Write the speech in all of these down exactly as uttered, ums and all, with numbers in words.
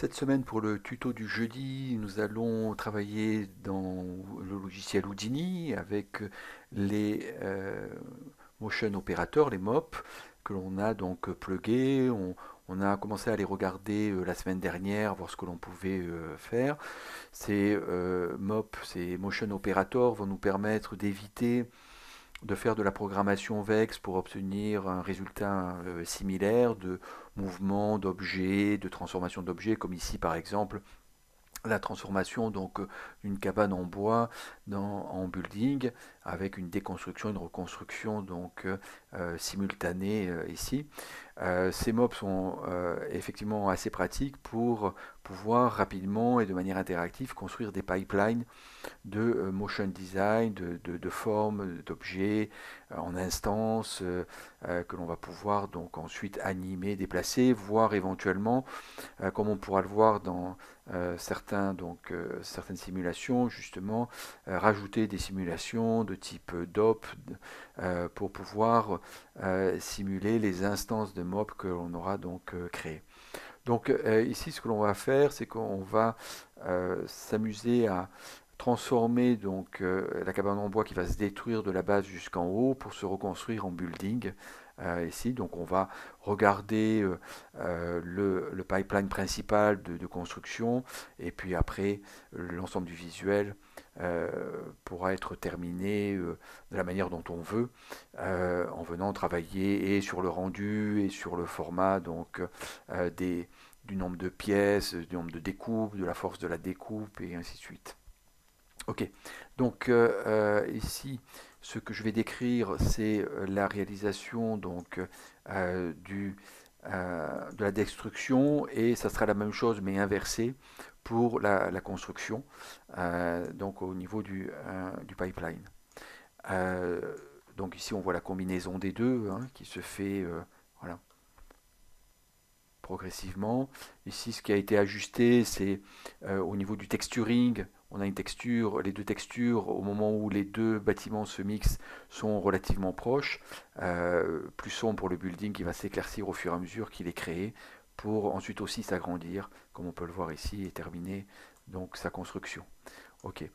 Cette semaine, pour le tuto du jeudi, nous allons travailler dans le logiciel Houdini avec les euh, Motion Operators, les M O P, que l'on a donc plugués. On, on a commencé à les regarder euh, la semaine dernière, voir ce que l'on pouvait euh, faire. Ces euh, M O P, ces Motion Operators vont nous permettre d'éviter de faire de la programmation VEX pour obtenir un résultat euh, similaire de mouvement d'objets, de transformation d'objets, comme ici par exemple la transformation d'une cabane en bois dans, en building, avec une déconstruction, une reconstruction donc euh, simultanée euh, ici. Euh, ces M O P sont euh, effectivement assez pratiques pour pouvoir rapidement et de manière interactive construire des pipelines de euh, motion design, de, de, de formes, d'objets euh, en instances euh, euh, que l'on va pouvoir donc ensuite animer, déplacer, voire éventuellement, euh, comme on pourra le voir dans euh, certains, donc, euh, certaines simulations, justement, euh, rajouter des simulations de type D O P euh, pour pouvoir euh, simuler les instances de M O P que l'on aura donc euh, créées. Donc euh, ici, ce que l'on va faire, c'est qu'on va euh, s'amuser à transformer donc, euh, la cabane en bois qui va se détruire de la base jusqu'en haut pour se reconstruire en building. Euh, ici, donc on va regarder euh, euh, le, le pipeline principal de, de construction, et puis après, l'ensemble du visuel euh, pourra être terminé euh, de la manière dont on veut, euh, en venant travailler et sur le rendu, et sur le format donc, euh, des, du nombre de pièces, du nombre de découpes, de la force de la découpe, et ainsi de suite. Ok, donc euh, ici, ce que je vais décrire, c'est la réalisation donc, euh, du, euh, de la destruction, et ça sera la même chose mais inversée pour la, la construction, euh, donc au niveau du, euh, du pipeline. Euh, donc ici, on voit la combinaison des deux hein, qui se fait euh, voilà, progressivement. Ici, ce qui a été ajusté, c'est euh, au niveau du texturing. On a une texture, les deux textures, au moment où les deux bâtiments se mixent, sont relativement proches. Euh, plus sombre pour le building qui va s'éclaircir au fur et à mesure qu'il est créé, pour ensuite aussi s'agrandir, comme on peut le voir ici, et terminer donc sa construction. Ok.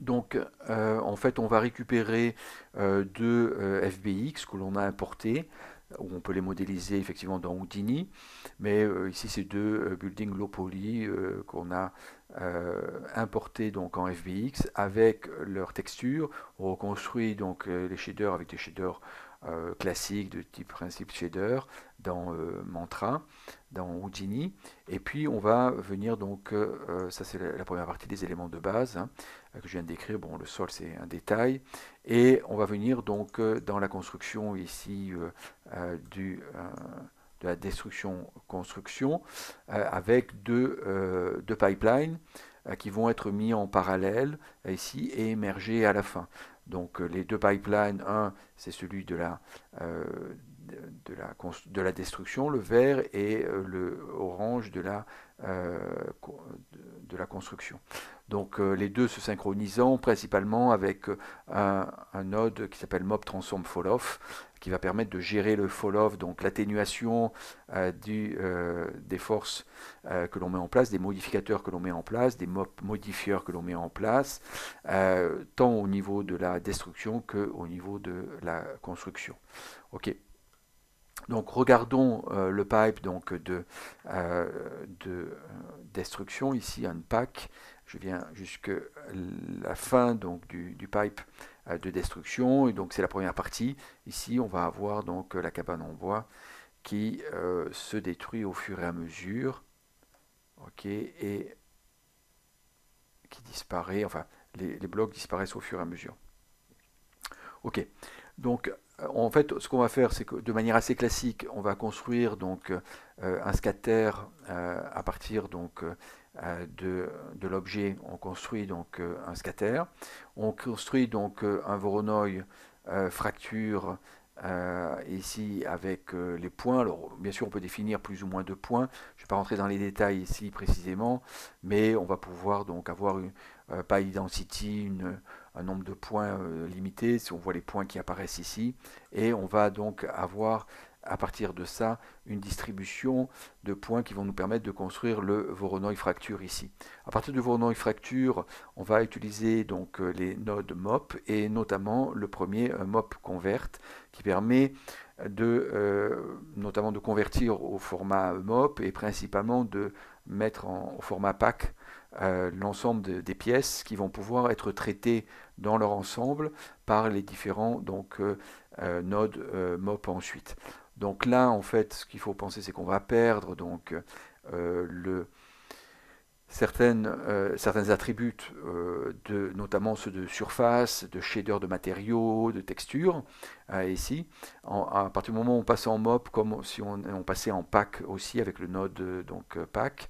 Donc, euh, en fait, on va récupérer euh, deux euh, F B X que l'on a importés, où on peut les modéliser effectivement dans Houdini, mais euh, ici c'est deux euh, buildings low poly euh, qu'on a euh, importés donc en F B X avec leur texture. On reconstruit donc euh, les shaders avec des shaders euh, classiques de type principe shader dans euh, mantra, dans Houdini, et puis on va venir donc euh, ça c'est la, la première partie des éléments de base hein, que je viens de décrire. Bon, le sol c'est un détail, et on va venir donc euh, dans la construction ici euh, euh, du euh, de la destruction construction euh, avec deux, euh, deux pipelines euh, qui vont être mis en parallèle ici et émerger à la fin. Donc les deux pipelines, un c'est celui de la euh, De la, de la destruction, le vert, et le orange de la, euh, de la construction. Donc euh, les deux se synchronisant principalement avec un, un node qui s'appelle M O P Transform Falloff, qui va permettre de gérer le Falloff, donc l'atténuation euh, euh, des forces euh, que l'on met en place, des modificateurs que l'on met en place, des M O P modifieurs que l'on met en place, euh, tant au niveau de la destruction qu'au niveau de la construction. Ok. Donc regardons euh, le pipe donc, de, euh, de destruction, ici un pack. Je viens jusqu'à la fin donc, du, du pipe euh, de destruction, et donc c'est la première partie. Ici on va avoir donc la cabane en bois qui euh, se détruit au fur et à mesure, ok, et qui disparaît, enfin les, les blocs disparaissent au fur et à mesure. Ok, donc en fait, ce qu'on va faire, c'est que de manière assez classique, on va construire donc, euh, un scatter euh, à partir donc, euh, de, de l'objet. On construit donc, euh, un scatter. On construit donc, euh, un Voronoi euh, fracture euh, ici avec euh, les points. Alors, bien sûr, on peut définir plus ou moins de points. Je ne vais pas rentrer dans les détails ici précisément, mais on va pouvoir donc, avoir une euh, by density, une... un nombre de points euh, limité, si on voit les points qui apparaissent ici, et on va donc avoir à partir de ça une distribution de points qui vont nous permettre de construire le Voronoi fracture ici. À partir du Voronoi fracture, on va utiliser donc les nodes M O P et notamment le premier M O P Convert qui permet de euh, notamment de convertir au format M O P et principalement de mettre en, au format pack euh, l'ensemble de, des pièces qui vont pouvoir être traitées dans leur ensemble par les différents donc euh, euh, nodes euh, M O P ensuite. Donc là, en fait, ce qu'il faut penser, c'est qu'on va perdre donc euh, le, certaines, euh, certains attributs, euh, de, notamment ceux de surface, de shader de matériaux, de texture, euh, ici. En, à partir du moment où on passe en M O P, comme si on, on passait en pack aussi, avec le node donc, pack,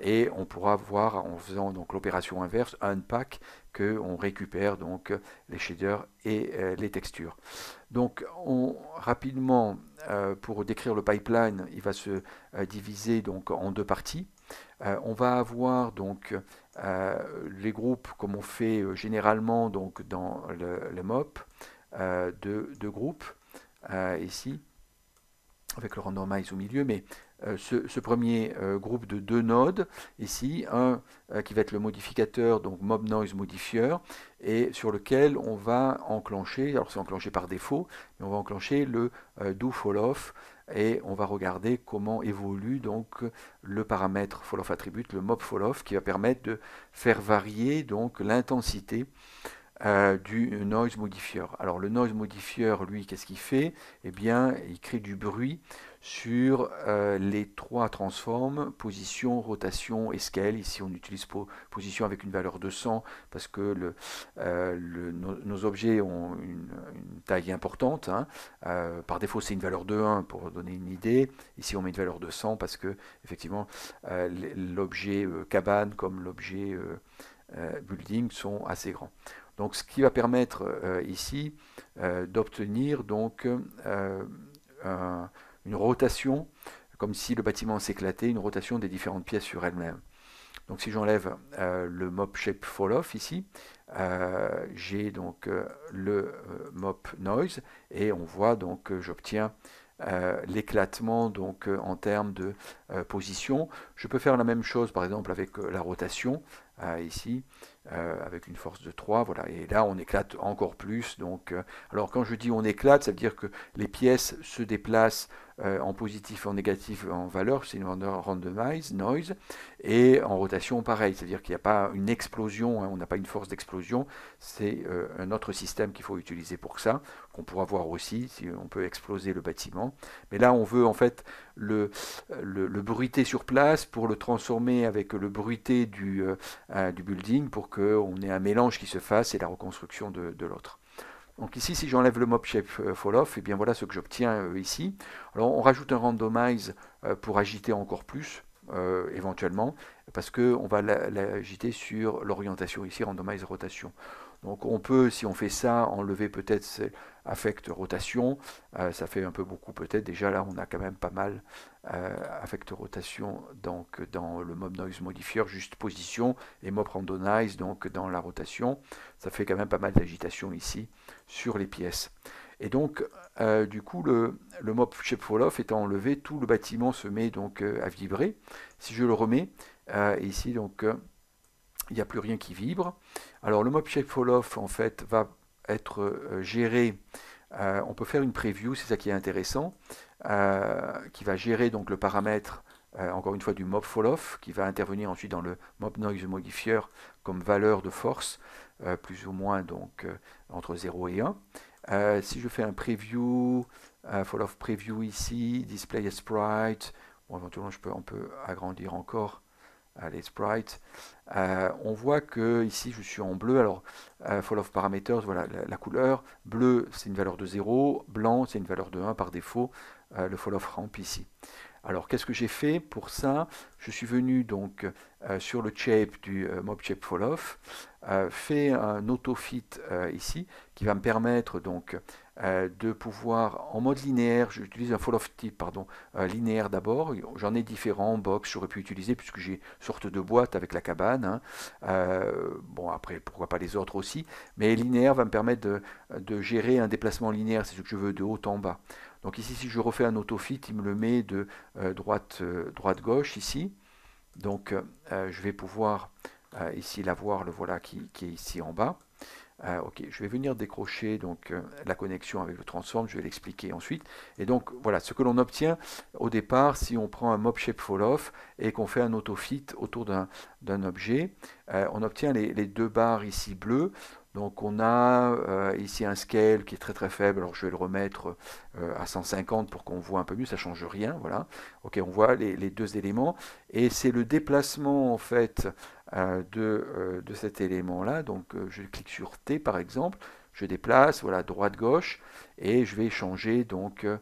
et on pourra voir, en faisant l'opération inverse, unpack, qu'on récupère donc les shaders et euh, les textures. Donc on, rapidement, euh, pour décrire le pipeline, il va se euh, diviser donc, en deux parties. Euh, on va avoir donc, euh, les groupes, comme on fait euh, généralement donc, dans le, le M O P, euh, de, de groupes, euh, ici, avec le randomize au milieu, mais euh, ce, ce premier euh, groupe de deux nodes, ici, un euh, qui va être le modificateur, donc M O P Noise Modifier, et sur lequel on va enclencher, alors c'est enclenché par défaut, mais on va enclencher le euh, do falloff, et on va regarder comment évolue donc le paramètre falloff attribute, le M O P falloff, qui va permettre de faire varier donc l'intensité Euh, du noise modifier. Alors le noise modifier, lui, qu'est-ce qu'il fait? Eh bien, il crée du bruit sur euh, les trois transformes, position, rotation et scale. Ici, on utilise po position avec une valeur de cent parce que le, euh, le, no nos objets ont une, une taille importante. Hein. Euh, par défaut, c'est une valeur de un pour donner une idée. Ici, on met une valeur de cent parce que, effectivement, euh, l'objet euh, cabane comme l'objet euh, euh, building sont assez grands. Donc, ce qui va permettre euh, ici euh, d'obtenir donc euh, un, une rotation, comme si le bâtiment s'éclatait, une rotation des différentes pièces sur elles-mêmes. Donc, si j'enlève euh, le M O P Shape Falloff ici, euh, j'ai donc euh, le euh, M O P Noise et on voit donc que j'obtiens Euh, l'éclatement donc euh, en termes de euh, position. Je peux faire la même chose par exemple avec euh, la rotation euh, ici euh, avec une force de trois, voilà, et là on éclate encore plus. Donc euh, alors quand je dis on éclate, ça veut dire que les pièces se déplacent euh, en positif, en négatif, en valeur, c'est une randomize noise, et en rotation pareil, c'est à dire qu'il n'y a pas une explosion, hein, on n'a pas une force d'explosion, c'est euh, un autre système qu'il faut utiliser pour ça, qu'on pourra voir aussi si on peut exploser le bâtiment. Mais là, on veut en fait le, le, le bruiter sur place pour le transformer avec le bruité du, euh, du building pour qu'on ait un mélange qui se fasse et la reconstruction de, de l'autre. Donc ici, si j'enlève le M O P Shape Falloff, et bien voilà ce que j'obtiens euh, ici. Alors on rajoute un randomize euh, pour agiter encore plus, euh, éventuellement, parce qu'on va l'agiter sur l'orientation ici, randomize rotation. Donc on peut, si on fait ça, enlever peut-être affect rotation, euh, ça fait un peu beaucoup peut-être, déjà là on a quand même pas mal euh, affect rotation donc, dans le M O P Noise Modifier, juste position, et M O P Randomize donc dans la rotation, ça fait quand même pas mal d'agitation ici sur les pièces. Et donc euh, du coup le, le M O P Shape Falloff étant enlevé, tout le bâtiment se met donc euh, à vibrer. Si je le remets, euh, ici donc... Euh, il n'y a plus rien qui vibre. Alors le M O P Shape Falloff en fait va être euh, géré, euh, on peut faire une preview, c'est ça qui est intéressant, euh, qui va gérer donc le paramètre, euh, encore une fois du M O P Falloff, qui va intervenir ensuite dans le M O P Noise Modifier comme valeur de force, euh, plus ou moins donc euh, entre zéro et un. Euh, si je fais un preview, euh, Falloff preview ici, display a sprite, bon, éventuellement je peux, on peut agrandir encore les sprites, euh, on voit que ici je suis en bleu, alors euh, Falloff Parameters, voilà la, la couleur, bleu c'est une valeur de zéro, blanc c'est une valeur de un par défaut, euh, le Falloff Ramp ici. Alors qu'est-ce que j'ai fait pour ça? Je suis venu donc euh, sur le shape du euh, M O P Shape Falloff, euh, fait un autofit euh, ici qui va me permettre donc euh, de pouvoir en mode linéaire, j'utilise un Falloff type pardon, euh, linéaire d'abord, j'en ai différents, box j'aurais pu utiliser puisque j'ai sorte de boîte avec la cabane, hein. euh, bon après pourquoi pas les autres aussi, mais linéaire va me permettre de, de gérer un déplacement linéaire, c'est ce que je veux de haut en bas. Donc ici si je refais un autofit, il me le met de euh, droite, euh, droite gauche ici. Donc euh, je vais pouvoir euh, ici l'avoir, le voilà qui, qui est ici en bas. Euh, ok, je vais venir décrocher donc euh, la connexion avec le transform, je vais l'expliquer ensuite. Et donc voilà ce que l'on obtient au départ si on prend un mop shape falloff et qu'on fait un autofit autour d'un objet. Euh, on obtient les, les deux barres ici bleues. Donc on a euh, ici un scale qui est très très faible, alors je vais le remettre euh, à cent cinquante pour qu'on voit un peu mieux, ça ne change rien, voilà. Ok, on voit les, les deux éléments, et c'est le déplacement en fait euh, de, euh, de cet élément-là, donc euh, je clique sur T par exemple, je déplace, voilà, droite-gauche, et je vais changer donc euh,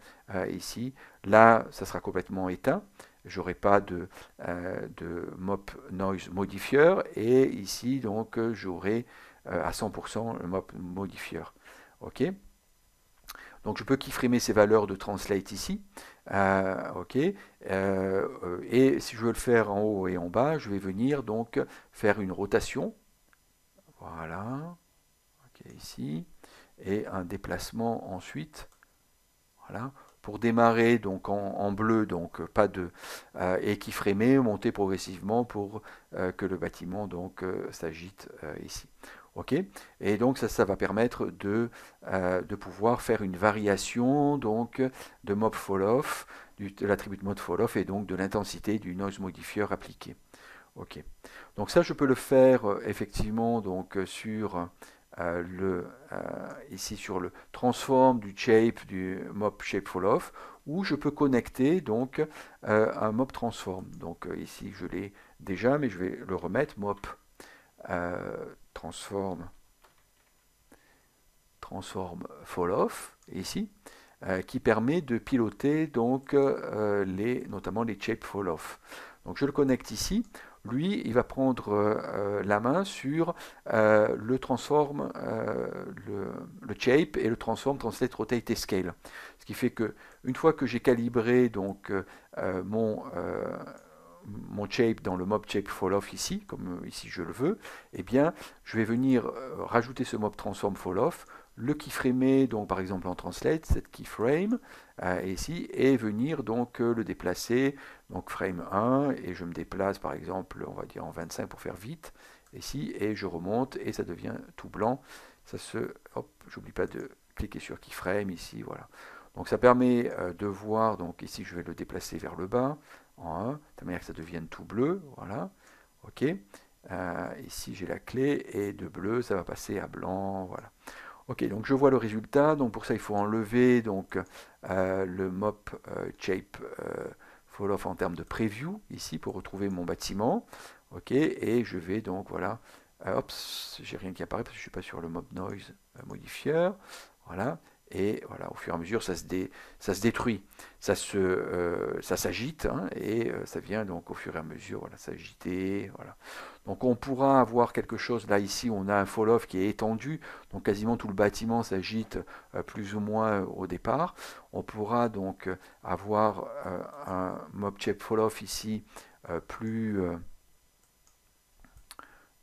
ici, là ça sera complètement éteint, j'aurai pas de, euh, de mop noise modifier, et ici donc j'aurai à cent pour cent le mop modifier. Ok, donc je peux keyframer ces valeurs de translate ici. Euh, ok, euh, et si je veux le faire en haut et en bas, je vais venir donc faire une rotation. Voilà, ok, ici, et un déplacement ensuite. Voilà. Pour démarrer donc en, en bleu, donc pas de euh, et keyframer, monter progressivement pour euh, que le bâtiment donc euh, s'agite euh, ici. Ok, et donc ça, ça va permettre de, euh, de pouvoir faire une variation donc de mop falloff, du, de l'attribut mode falloff et donc de l'intensité du noise modifier appliqué. Ok, donc ça je peux le faire euh, effectivement donc euh, sur Euh, le, euh, ici sur le transform du shape du mop shape falloff, où je peux connecter donc euh, un mop transform. Donc euh, ici je l'ai déjà, mais je vais le remettre mop euh, transform transform falloff ici, euh, qui permet de piloter donc euh, les notamment les shape falloff. Donc je le connecte ici. Lui, il va prendre euh, la main sur euh, le transform, euh, le, le shape et le transform, translate, rotate et scale. Ce qui fait que une fois que j'ai calibré donc euh, mon euh, mon shape dans le mop shape falloff ici, comme ici je le veux, eh bien, je vais venir euh, rajouter ce mop transform falloff, le keyframer donc par exemple en translate, cette keyframe euh, ici, et venir donc euh, le déplacer, donc frame un, et je me déplace par exemple on va dire en vingt-cinq pour faire vite ici, et je remonte et ça devient tout blanc, ça se, hop, j'oublie pas de cliquer sur keyframe ici, voilà. Donc ça permet euh, de voir, donc ici je vais le déplacer vers le bas en un, de telle manière que ça devienne tout bleu, voilà, ok, euh, ici j'ai la clé, et de bleu ça va passer à blanc, voilà. Ok, donc je vois le résultat, donc pour ça il faut enlever donc, euh, le mop euh, shape euh, falloff en termes de preview, ici pour retrouver mon bâtiment, ok, et je vais donc, voilà, euh, hop, j'ai rien qui apparaît parce que je ne suis pas sur le mop noise euh, modifier, voilà, et voilà, au fur et à mesure ça se, dé, ça se détruit, ça se, euh, ça s'agite, hein, et euh, ça vient donc au fur et à mesure, voilà, s'agiter, voilà. Donc on pourra avoir quelque chose, là ici on a un falloff qui est étendu, donc quasiment tout le bâtiment s'agite euh, plus ou moins au départ. On pourra donc avoir euh, un mop shape falloff ici euh, plus,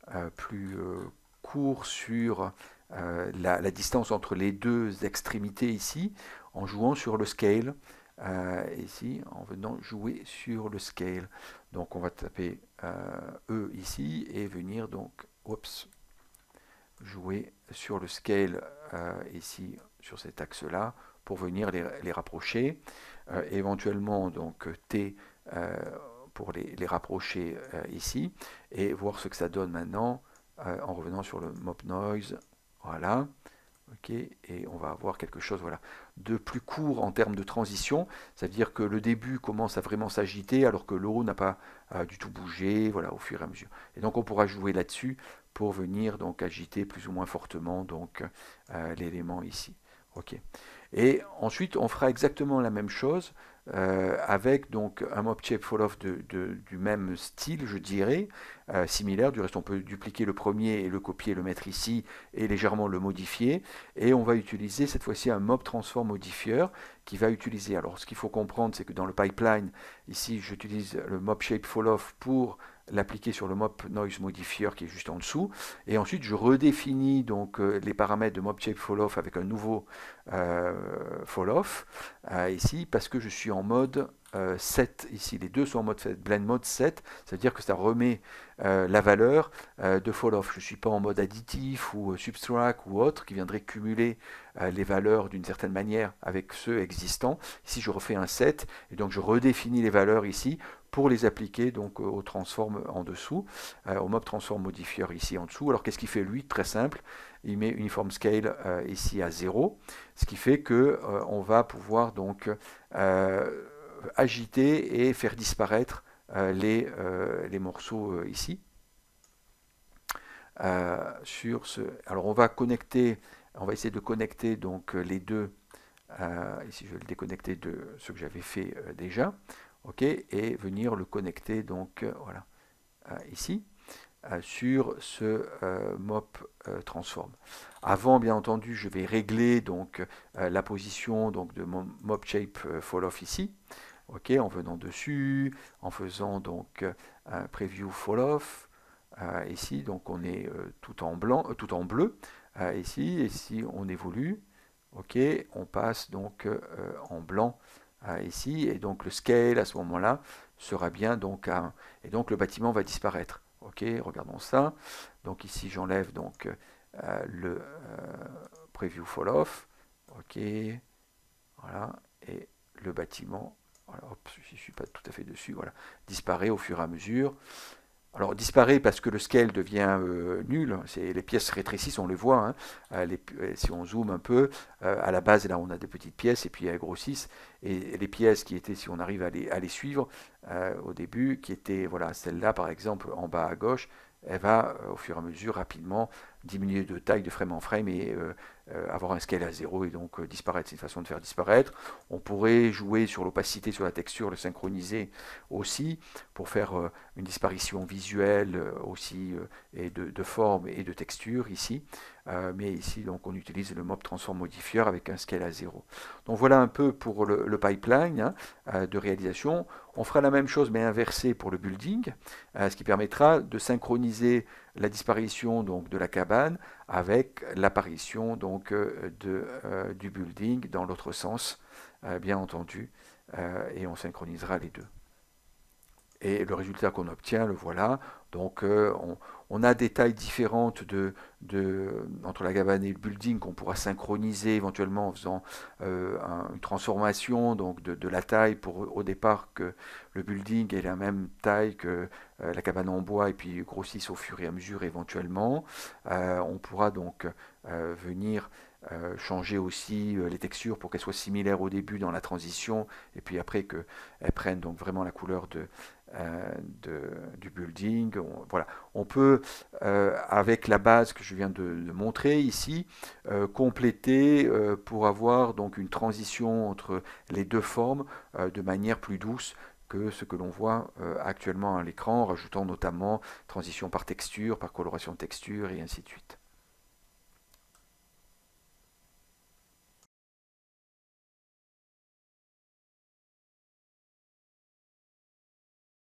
euh, plus euh, court sur euh, la, la distance entre les deux extrémités ici, en jouant sur le scale, euh, ici en venant jouer sur le scale. Donc on va taper euh, E ici et venir donc oops, jouer sur le scale euh, ici sur cet axe là pour venir les, les rapprocher, euh, éventuellement donc T euh, pour les, les rapprocher euh, ici et voir ce que ça donne maintenant euh, en revenant sur le mop noise, voilà. Ok, et on va avoir quelque chose, voilà, de plus court en termes de transition, ça veut dire que le début commence à vraiment s'agiter alors que le haut n'a pas euh, du tout bougé, voilà, au fur et à mesure. Et donc on pourra jouer là-dessus pour venir donc agiter plus ou moins fortement donc euh, l'élément ici. Ok. Et ensuite, on fera exactement la même chose euh, avec donc un mop shape falloff de, de, du même style, je dirais, euh, similaire. Du reste, on peut dupliquer le premier et le copier, le mettre ici et légèrement le modifier. Et on va utiliser cette fois-ci un mop transform modifier qui va utiliser. Alors, ce qu'il faut comprendre, c'est que dans le pipeline, ici, j'utilise le mop shape falloff pour l'appliquer sur le mop noise modifier qui est juste en dessous, et ensuite je redéfinis donc euh, les paramètres de mop shape falloff avec un nouveau euh, falloff euh, ici, parce que je suis en mode euh, set ici, les deux sont en mode set, blend mode set, ça veut dire que ça remet euh, la valeur euh, de falloff. Je ne suis pas en mode additif ou euh, subtract ou autre qui viendrait cumuler euh, les valeurs d'une certaine manière avec ceux existants. Ici je refais un set et donc je redéfinis les valeurs ici pour les appliquer donc au transform en dessous, euh, au mop transform modifier ici en dessous. Alors qu'est-ce qu'il fait lui? Très simple, il met uniform scale euh, ici à zéro, ce qui fait que euh, on va pouvoir donc euh, agiter et faire disparaître euh, les, euh, les morceaux euh, ici. Euh, sur ce, alors on va connecter, on va essayer de connecter donc les deux. Euh, ici je vais le déconnecter de ce que j'avais fait euh, déjà. OK, et venir le connecter donc euh, voilà euh, ici euh, sur ce euh, mop euh, transform. Avant, bien entendu, je vais régler donc euh, la position donc de mon mop shape euh, falloff ici. OK, en venant dessus, en faisant donc euh, un preview falloff euh, ici. Donc on est euh, tout en blanc, euh, tout en bleu euh, ici. Et si on évolue, OK, on passe donc euh, en blanc. Ici, et donc le scale à ce moment là sera bien donc à un, et donc le bâtiment va disparaître. OK, regardons ça. Donc ici j'enlève donc euh, le euh, preview falloff. OK, voilà, et le bâtiment, voilà, hop, je suis pas tout à fait dessus, voilà, disparaît au fur et à mesure. Alors disparaît parce que le scale devient euh, nul, les pièces rétrécissent, on les voit, hein. euh, les, si on zoome un peu, euh, à la base là on a des petites pièces et puis elles grossissent, et, et les pièces qui étaient, si on arrive à les, à les suivre euh, au début, qui étaient, voilà, celle-là par exemple en bas à gauche, elle va euh, au fur et à mesure rapidement diminuer de taille de frame en frame et euh, euh, avoir un scale à zéro et donc euh, disparaître. C'est une façon de faire disparaître. On pourrait jouer sur l'opacité, sur la texture, le synchroniser aussi pour faire euh, une disparition visuelle euh, aussi euh, et de, de forme et de texture ici. Euh, mais ici donc on utilise le mop transform modifier avec un scale à zéro. Donc voilà un peu pour le, le pipeline hein, euh, de réalisation. On fera la même chose mais inversée pour le building, euh, ce qui permettra de synchroniser la disparition donc de la cabane avec l'apparition donc euh, de, euh, du building dans l'autre sens, euh, bien entendu, euh, et on synchronisera les deux. Et le résultat qu'on obtient, le voilà. Donc euh, on, on a des tailles différentes de, de, entre la cabane et le building qu'on pourra synchroniser éventuellement en faisant euh, un, une transformation donc de, de la taille pour au départ que le building ait la même taille que euh, la cabane en bois et puis grossisse au fur et à mesure éventuellement. Euh, on pourra donc euh, venir euh, changer aussi euh, les textures pour qu'elles soient similaires au début dans la transition et puis après qu'elles prennent donc vraiment la couleur de... De, du building. On, voilà, on peut euh, avec la base que je viens de, de montrer ici euh, compléter euh, pour avoir donc une transition entre les deux formes euh, de manière plus douce que ce que l'on voit euh, actuellement à l'écran, en rajoutant notamment transition par texture, par coloration de texture et ainsi de suite.